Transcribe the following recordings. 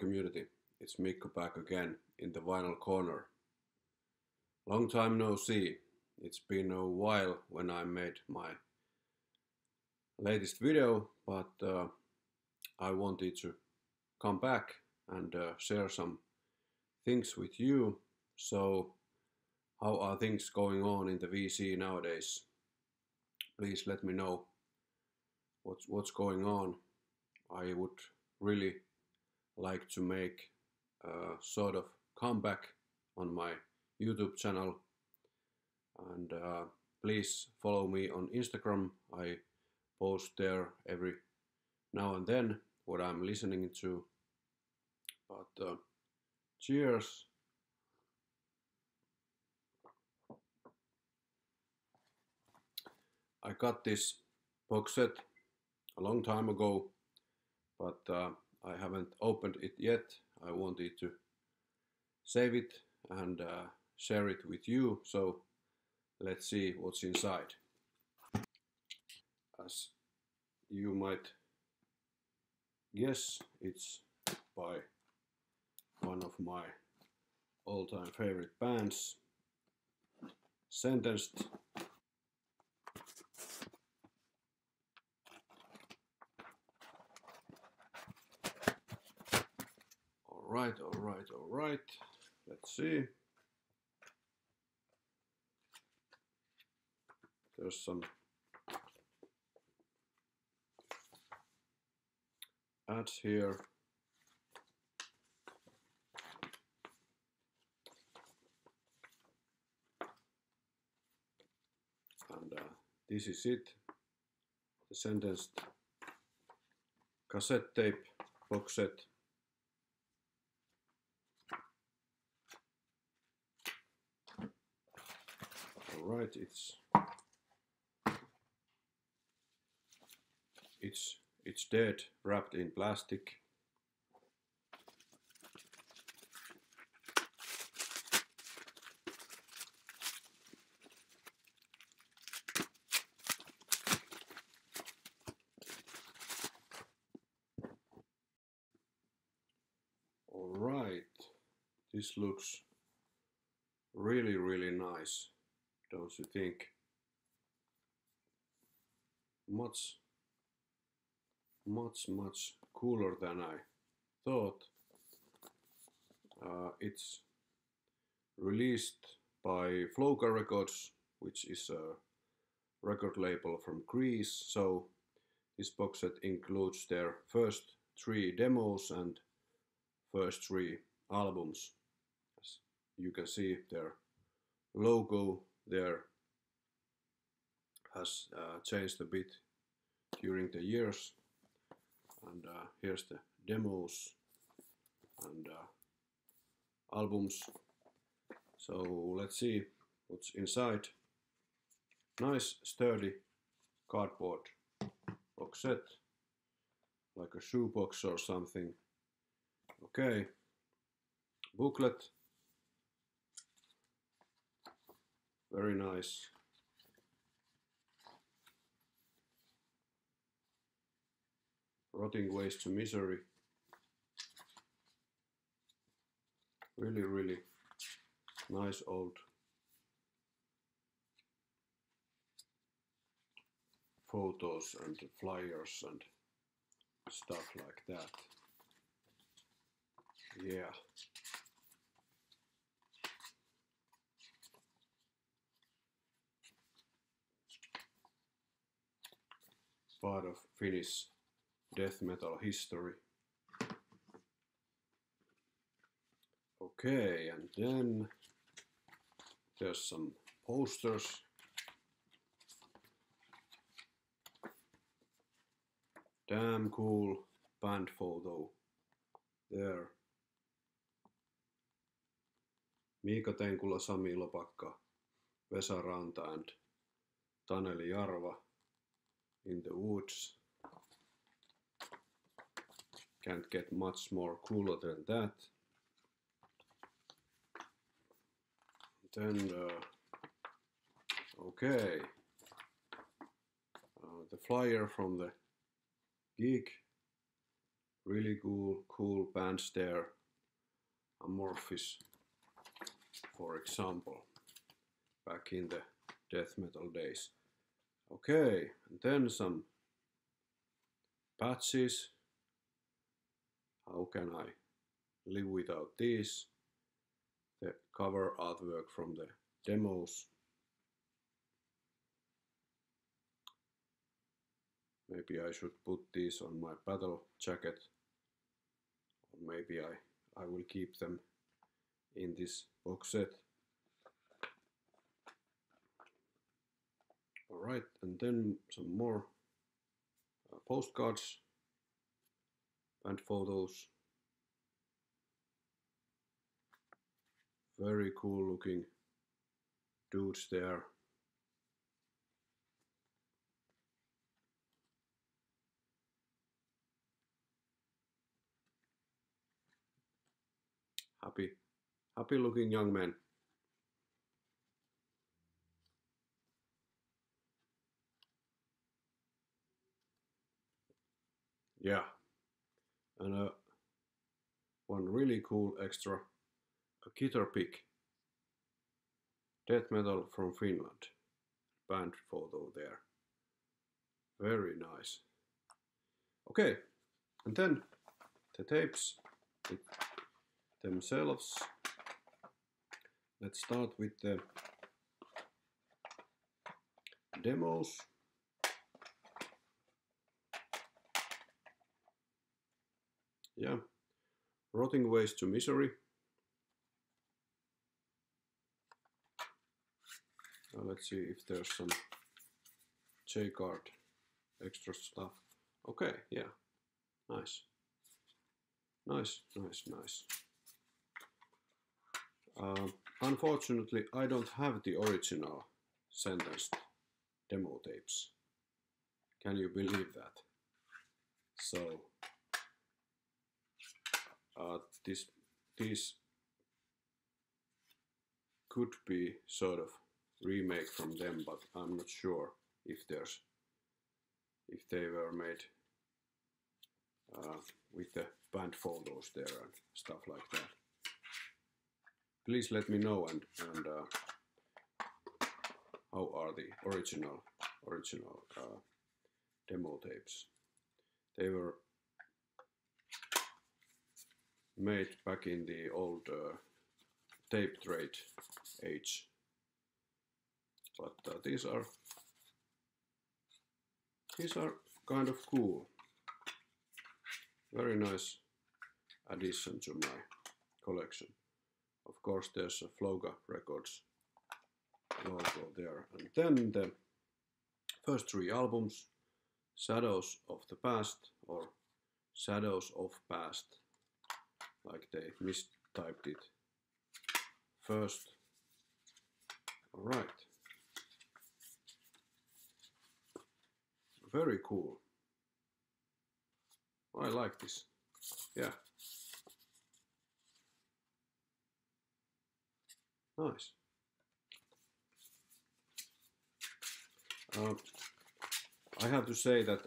community, it's Mikko back again in the Vinyl Corner. Long time no see. It's been a while when I made my latest video, but I wanted to come back and share some things with you. So how are things going on in the VC nowadays? Please let me know what's going on. I would really like to make a sort of comeback on my YouTube channel, and please follow me on Instagram. I post there every now and then what I'm listening to, but cheers. I got this box set a long time ago, but I haven't opened it yet. I wanted to save it and share it with you, so let's see what's inside. As you might guess, it's by one of my all-time favorite bands, Sentenced. All right. Let's see. There's some ads here. And this is it. The Sentenced cassette tape box set. Right, it's dead, wrapped in plastic. All right, this looks really, really nice. Don't you think? Much cooler than I thought. It's released by Floga Records, which is a record label from Greece. So this box set includes their first 3 demos and first 3 albums. As you can see, their logo there has changed a bit during the years, and here's the demos and albums. So let's see what's inside. Nice sturdy cardboard box set, like a shoebox or something. Okay, booklet. Very nice. Rotting Ways to Misery. Really, really nice old photos and flyers and stuff like that. Yeah. Part of Finnish death metal history. Okay, and then there's some posters. Damn cool band photo there. Mika Tenkula, Sami Lopakka, Vesa Ranta and Taneli Jarva. In the woods. Can't get much more cooler than that. Then, okay, the flyer from the gig, really cool bands there. Amorphis, for example, back in the death metal days. Okay, and then some patches. How can I live without these? The cover artwork from the demos. Maybe I should put these on my battle jacket, or maybe I will keep them in this box set. Alright, and then some more postcards and photos. Very cool looking dudes there. Happy looking young man. Yeah, and one really cool extra, a guitar pick. Death metal from Finland. Band photo there. Very nice. Okay, and then the tapes themselves. Let's start with the demos. Yeah, Rotting Ways to Misery. Now let's see if there's some J-card extra stuff. Okay, yeah, nice. Unfortunately, I don't have the original Sentenced demo tapes. Can you believe that? So, these could be sort of remake from them, but I'm not sure if they were made with the band photos there and stuff like that. Please let me know and how are the original demo tapes. They were made back in the old tape trade age, but these are kind of cool. Very nice addition to my collection. Of course, there's a Floga Records logo there. And then the first three albums, Shadows of the Past, or Shadows of Past, like they mistyped it first. All right. Very cool. I like this. Yeah. Nice. I have to say that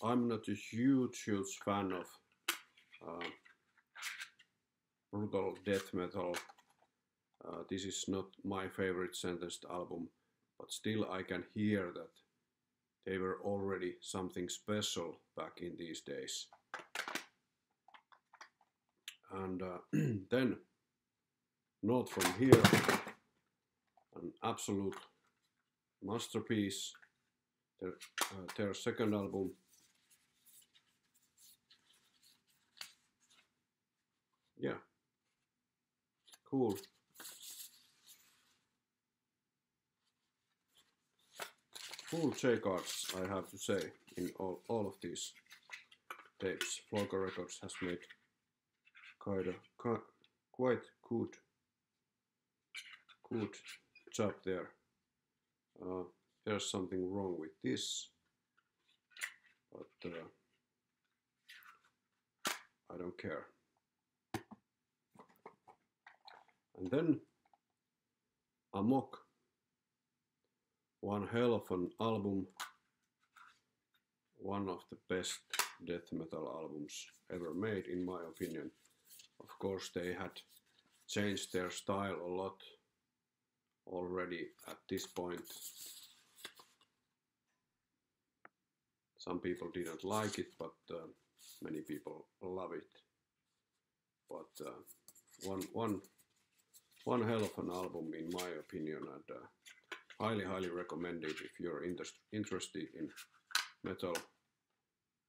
I'm not a huge fan of brutal death metal. This is not my favorite Sentenced album, but still I can hear that they were already something special back in these days. And then Note from Here, an absolute masterpiece, their second album. Yeah, cool. Cool J-cards, I have to say, in all of these tapes. Floga Records has made quite good job there. There's something wrong with this, but I don't care. And then Amok, one hell of an album, one of the best death metal albums ever made, in my opinion. Of course, they had changed their style a lot already at this point. Some people didn't like it, but many people love it. But one hell of an album, in my opinion, and highly recommend it if you're interested in metal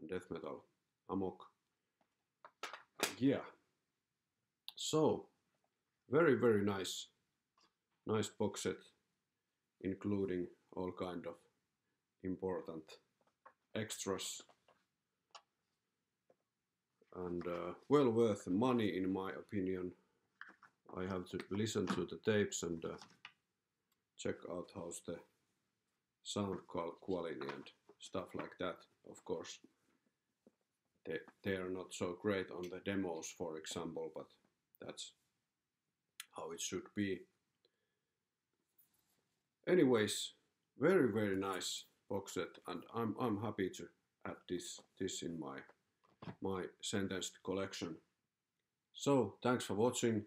and death metal amok. Yeah, so very nice box set, including all kind of important extras, and well worth the money, in my opinion. I have to listen to the tapes and check out how's the sound quality and stuff like that. Of course, they are not so great on the demos, for example, but that's how it should be. Anyways, very nice box set, and I'm happy to add this in my Sentenced collection. So thanks for watching.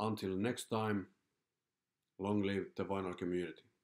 Until next time, long live the vinyl community.